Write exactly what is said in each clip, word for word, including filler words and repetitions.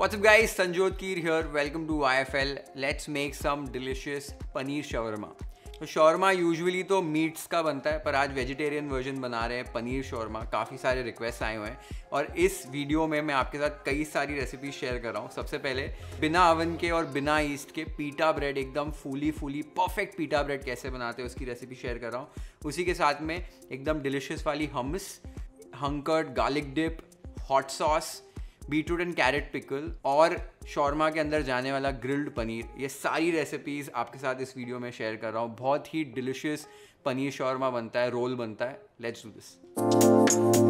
What's up guys, Sanjot Keer here. Welcome to I F L. Let's make some delicious paneer shawarma. तो shawarma usually तो meats का बनता है, पर आज vegetarian version बना रहे हैं पनीर shawarma. काफ़ी सारे requests आए हुए हैं और इस वीडियो में मैं आपके साथ कई सारी recipes share कर रहा हूँ. सबसे पहले बिना oven के और बिना yeast के pita bread, एकदम fully fully perfect pita bread कैसे बनाते हैं उसकी recipe share कर रहा हूँ. उसी के साथ में एकदम delicious वाली hummus, hunkered garlic dip, hot sauce, beetroot and carrot pickle और शौरमा के अंदर जाने वाला ग्रिल्ड पनीर, ये सारी रेसिपीज़ आपके साथ इस वीडियो में शेयर कर रहा हूँ. बहुत ही डिलिशियस पनीर शौरमा बनता है, रोल बनता है. लेट्स डू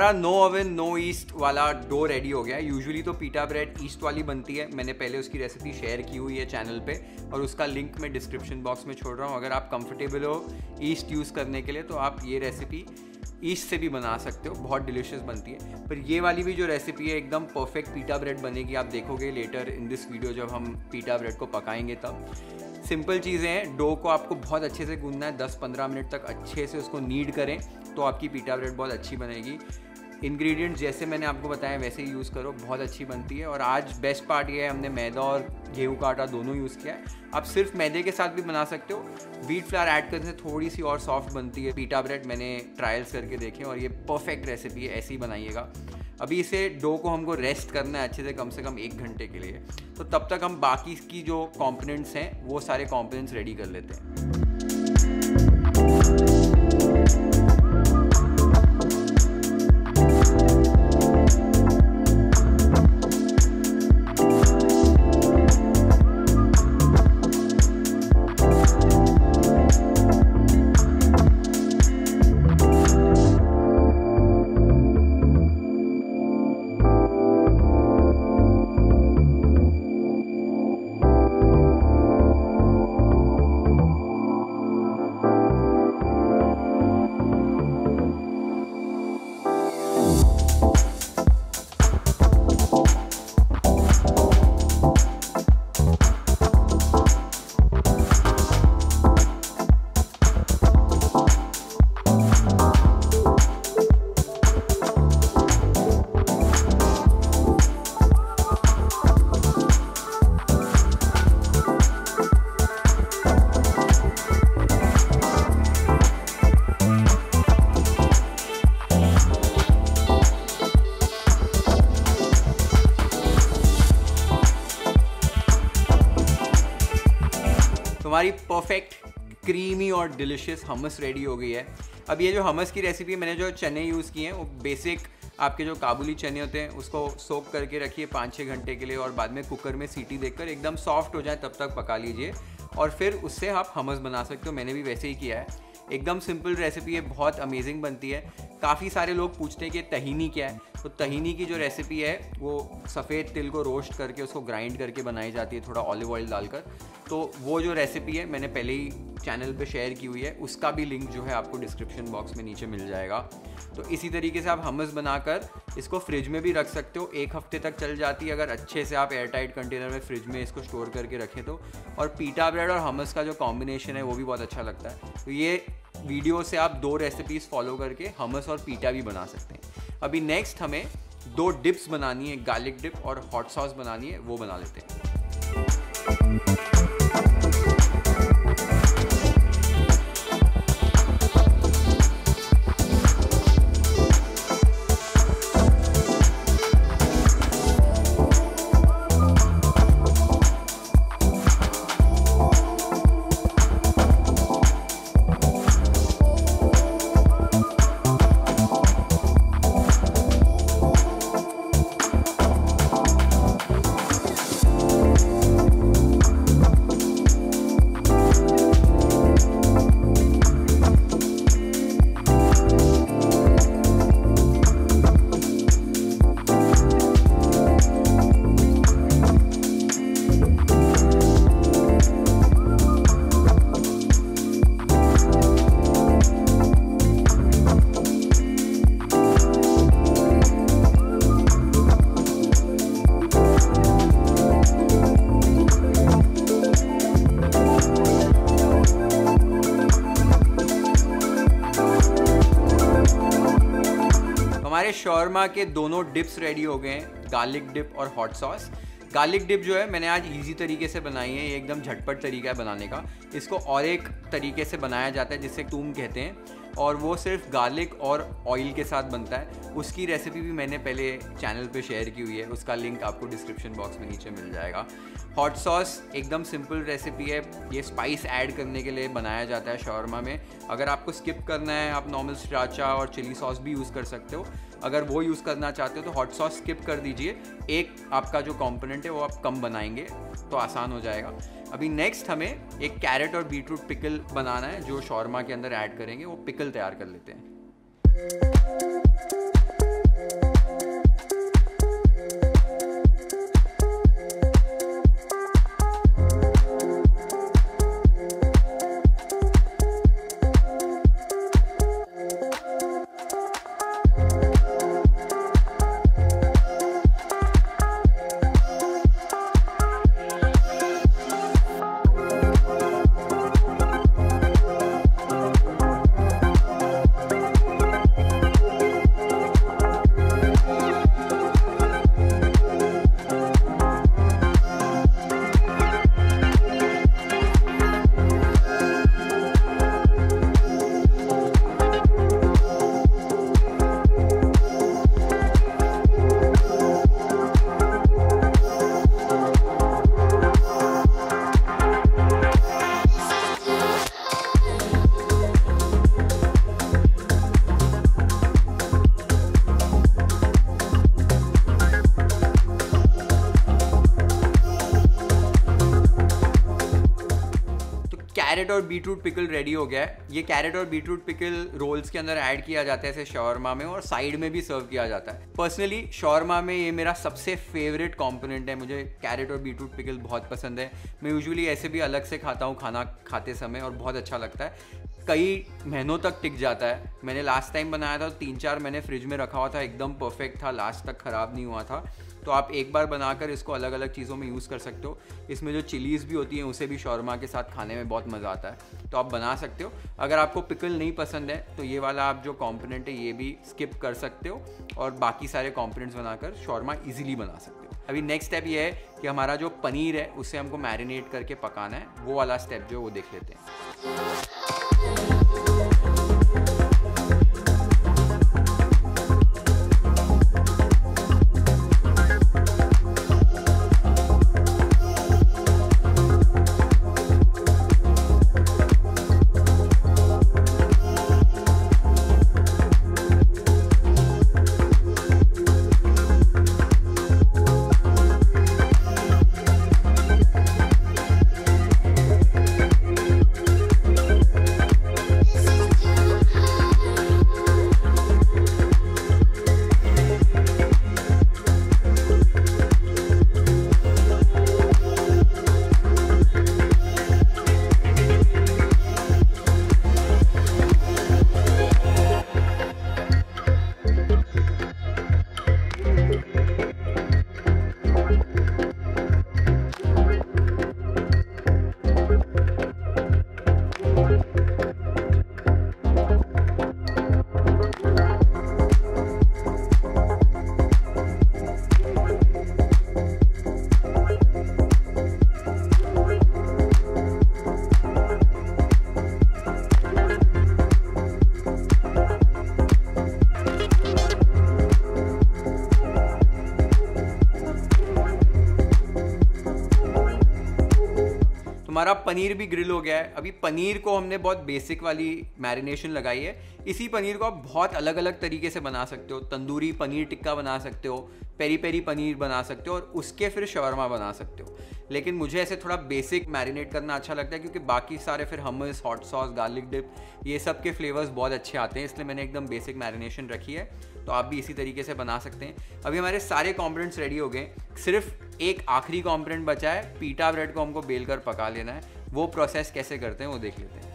हमारा नो ओवन नो ईस्ट वाला डो रेडी हो गया है. यूजुअली तो पीटा ब्रेड ईस्ट वाली बनती है, मैंने पहले उसकी रेसिपी शेयर की हुई है चैनल पे और उसका लिंक मैं डिस्क्रिप्शन बॉक्स में छोड़ रहा हूँ. अगर आप कंफर्टेबल हो ईस्ट यूज़ करने के लिए तो आप ये रेसिपी ईस्ट से भी बना सकते हो, बहुत डिलिशियस बनती है. पर ये वाली भी जो रेसिपी है एकदम परफेक्ट पीटा ब्रेड बनेगी, आप देखोगे लेटर इन दिस वीडियो जब हम पीटा ब्रेड को पकाएंगे. तब सिंपल चीज़ें हैं, डो को आपको बहुत अच्छे से गूंदना है, दस पंद्रह मिनट तक अच्छे से उसको नीड करें तो आपकी पीटा ब्रेड बहुत अच्छी बनेगी. इंग्रेडिएंट्स जैसे मैंने आपको बताया वैसे ही यूज़ करो, बहुत अच्छी बनती है. और आज बेस्ट पार्ट ये है, हमने मैदा और गेहूं का आटा दोनों यूज़ किया है. आप सिर्फ मैदे के साथ भी बना सकते हो, व्हीट फ्लावर ऐड करने से थोड़ी सी और सॉफ्ट बनती है पीटा ब्रेड. मैंने ट्रायल्स करके देखे और ये परफेक्ट रेसिपी है, ऐसे ही बनाइएगा. अभी इसे डो को हमको रेस्ट करना है अच्छे से कम से कम एक घंटे के लिए, तो तब तक हम बाकी की जो कंपोनेंट्स हैं वो सारे कंपोनेंट्स रेडी कर लेते हैं. हमारी परफेक्ट क्रीमी और डिलिशियस हमस रेडी हो गई है. अब ये जो हमस की रेसिपी, मैंने जो चने यूज़ किए हैं वो बेसिक आपके जो काबुली चने होते हैं उसको सोक करके रखिए पाँच छः घंटे के लिए और बाद में कुकर में सीटी देकर एकदम सॉफ्ट हो जाए तब तक पका लीजिए और फिर उससे आप हमस बना सकते हो. मैंने भी वैसे ही किया है, एकदम सिंपल रेसिपी है, बहुत अमेजिंग बनती है. काफ़ी सारे लोग पूछते हैं कि तहीनी क्या है, तो तहीनी की जो रेसिपी है वो सफ़ेद तिल को रोस्ट करके उसको ग्राइंड करके बनाई जाती है थोड़ा ऑलिव ऑयल डालकर. तो वो जो रेसिपी है मैंने पहले ही चैनल पे शेयर की हुई है, उसका भी लिंक जो है आपको डिस्क्रिप्शन बॉक्स में नीचे मिल जाएगा. तो इसी तरीके से आप हमस बनाकर इसको फ्रिज में भी रख सकते हो, एक हफ्ते तक चल जाती है अगर अच्छे से आप एयर टाइट कंटेनर में फ्रिज में इसको स्टोर करके रखें तो. और पीटा ब्रेड और हमस का जो कॉम्बिनेशन है वो भी बहुत अच्छा लगता है. तो ये वीडियो से आप दो रेसिपीज़ फॉलो करके हमस और पीटा भी बना सकते हैं। अभी नेक्स्ट हमें दो डिप्स बनानी है, गार्लिक डिप और हॉट सॉस बनानी है, वो बना लेते हैं। हमारे शौरमा के दोनों डिप्स रेडी हो गए हैं, गार्लिक डिप और हॉट सॉस। गार्लिक डिप जो है मैंने आज इजी तरीके से बनाई है, ये एकदम झटपट तरीका है बनाने का। इसको और एक तरीके से बनाया जाता है जिसे टूम कहते हैं, और वो सिर्फ गार्लिक और ऑयल के साथ बनता है। उसकी रेसिपी भी मैंने पहले चैनल पे शेयर की हुई है, उसका लिंक आपको डिस्क्रिप्शन बॉक्स में नीचे मिल जाएगा। हॉट सॉस एकदम सिंपल रेसिपी है, ये स्पाइस ऐड करने के लिए बनाया जाता है शौरमा में। अगर आपको स्किप करना है, आप नॉर्मल स्ट्राचा और चिली सॉस भी यूज़ कर सकते हो। अगर वो यूज़ करना चाहते हो तो हॉट सॉस स्किप कर दीजिए, एक आपका जो कॉम्पोनेंट है वो आप कम बनाएंगे तो आसान हो जाएगा। अभी नेक्स्ट हमें एक कैरेट और बीटरूट पिकल बनाना है जो शौरमा के अंदर ऐड करेंगे, वो पिकल तैयार कर लेते हैं। कैरेट और बीटरूट पिकल रेडी हो गया है। ये कैरेट और बीटरूट पिकल रोल्स के अंदर ऐड किया जाता है ऐसे शौरमा में, और साइड में भी सर्व किया जाता है। पर्सनली शौरमा में ये मेरा सबसे फेवरेट कॉम्पोनेंट है, मुझे कैरेट और बीटरूट पिकल बहुत पसंद है। मैं यूजुअली ऐसे भी अलग से खाता हूँ खाना खाते समय, और बहुत अच्छा लगता है, कई महीनों तक टिक जाता है। मैंने लास्ट टाइम बनाया था तो तीन चार महीने फ्रिज में रखा हुआ था, एकदम परफेक्ट था, लास्ट तक ख़राब नहीं हुआ था। तो आप एक बार बनाकर इसको अलग अलग चीज़ों में यूज़ कर सकते हो। इसमें जो चिलीज़ भी होती हैं उसे भी शौरमा के साथ खाने में बहुत मज़ा आता है, तो आप बना सकते हो। अगर आपको पिकल नहीं पसंद है तो ये वाला आप जो कॉम्पोनेंट है ये भी स्किप कर सकते हो, और बाकी सारे कॉम्पोनेंट्स बनाकर शौरमा ईजिली बना सकते हो। अभी नेक्स्ट स्टेप ये है कि हमारा जो पनीर है उसे हमको मैरिनेट करके पकाना है, वो वाला स्टेप जो है वो देख लेते हैं। हमारा पनीर भी ग्रिल हो गया है। अभी पनीर को हमने बहुत बेसिक वाली मैरिनेशन लगाई है, इसी पनीर को आप बहुत अलग अलग तरीके से बना सकते हो। तंदूरी पनीर टिक्का बना सकते हो, पेरी पेरी पनीर बना सकते हो और उसके फिर शवरमा बना सकते हो। लेकिन मुझे ऐसे थोड़ा बेसिक मैरिनेट करना अच्छा लगता है, क्योंकि बाकी सारे फिर hummus, hot sauce, garlic dip, ये सब के फ्लेवर्स बहुत अच्छे आते हैं, इसलिए मैंने एकदम बेसिक मैरिनेशन रखी है। तो आप भी इसी तरीके से बना सकते हैं। अभी हमारे सारे कॉम्पोनेंट्स रेडी हो गए, सिर्फ एक आखिरी कॉम्पोनेंट बचा है, पीटा ब्रेड को हमको बेल कर पका लेना है। वो प्रोसेस कैसे करते हैं वो देख लेते हैं।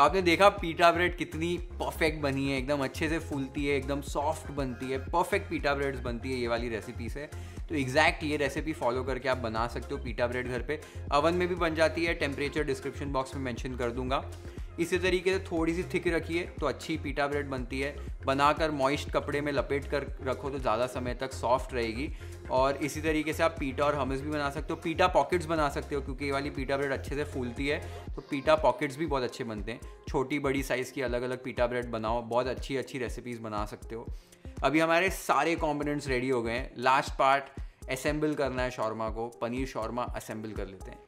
आपने देखा पीटा ब्रेड कितनी परफेक्ट बनी है, एकदम अच्छे से फूलती है, एकदम सॉफ्ट बनती है, परफेक्ट पीटा ब्रेड्स बनती है ये वाली रेसिपी से। तो एग्जैक्ट ये रेसिपी फॉलो करके आप बना सकते हो पीटा ब्रेड घर पे। अवन में भी बन जाती है, टेम्परेचर डिस्क्रिप्शन बॉक्स में मेंशन कर दूंगा। इसी तरीके से थोड़ी सी थिक रखिए तो अच्छी पीटा ब्रेड बनती है। बनाकर मॉइस्ट कपड़े में लपेट कर रखो तो ज़्यादा समय तक सॉफ्ट रहेगी। और इसी तरीके से आप पीटा और हमस भी बना सकते हो, पीटा पॉकेट्स बना सकते हो, क्योंकि ये वाली पीटा ब्रेड अच्छे से फूलती है तो पीटा पॉकेट्स भी बहुत अच्छे बनते हैं। छोटी बड़ी साइज़ की अलग अलग पीटा ब्रेड बनाओ, बहुत अच्छी अच्छी रेसिपीज़ बना सकते हो। अभी हमारे सारे कॉम्पोनेंट्स रेडी हो गए हैं, लास्ट पार्ट असेंबल करना है शौरमा को। पनीर शौरमा असेंबल कर लेते हैं।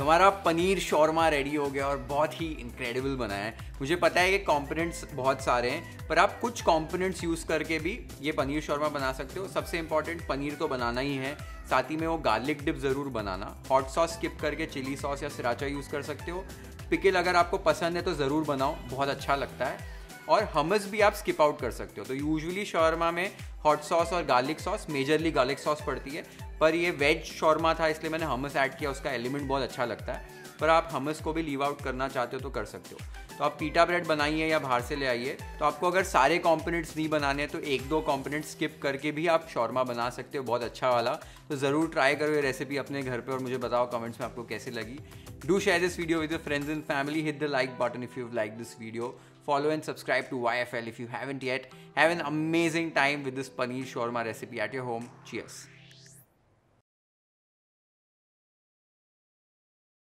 हमारा पनीर शौरमा रेडी हो गया और बहुत ही इनक्रेडिबल बना है। मुझे पता है कि कॉम्पोनेंट्स बहुत सारे हैं, पर आप कुछ कॉम्पोनेंट्स यूज़ करके भी ये पनीर शौरमा बना सकते हो। सबसे इम्पॉर्टेंट पनीर तो बनाना ही है, साथ ही में वो गार्लिक डिप ज़रूर बनाना। हॉट सॉस स्किप करके चिली सॉस या सिराचा यूज़ कर सकते हो। पिकल अगर आपको पसंद है तो ज़रूर बनाओ, बहुत अच्छा लगता है। और हमस भी आप स्किप आउट कर सकते हो। तो यूजुअली शौरमा में हॉट सॉस और garlic sauce, majorly garlic sauce पड़ती है, पर ये वेज शौरमा था इसलिए मैंने हमस ऐड किया, उसका एलिमेंट बहुत अच्छा लगता है। पर आप हमस को भी लीव आउट करना चाहते हो तो कर सकते हो। तो आप पीटा ब्रेड बनाइए या बाहर से ले आइए। तो आपको अगर सारे कॉम्पोनेंट्स नहीं बनाने हैं तो एक दो कॉम्पोनेंट स्किप करके भी आप शौरमा बना सकते हो, बहुत अच्छा वाला। तो ज़रूर ट्राई करो ये रेसिपी अपने घर पे और मुझे बताओ कमेंट्स में आपको कैसी लगी। Do share this video with your friends and family. Hit the like button if you like this video. Follow and subscribe to Y F L if you haven't yet. Have an amazing time with this paneer shawarma recipe at your home. Cheers.